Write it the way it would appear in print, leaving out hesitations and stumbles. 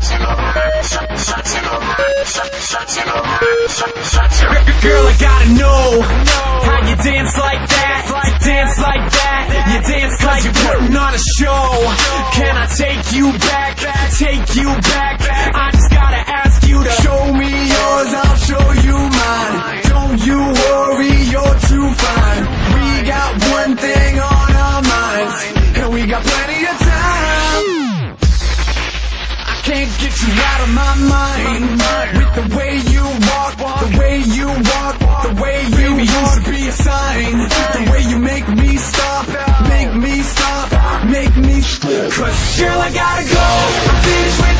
Girl, I gotta know how you dance like that, you dance like you're putting on a show. Can I take you back, I just gotta ask you to show me yours, I'll show you mine. Don't you worry, you're too fine. We got one thing on our minds, and we got plenty of time. I can't get you out of my mind with the way you walk, the way you used to be a sign. The way you make me stop, make me stop, cause girl, I gotta go. I'm finished with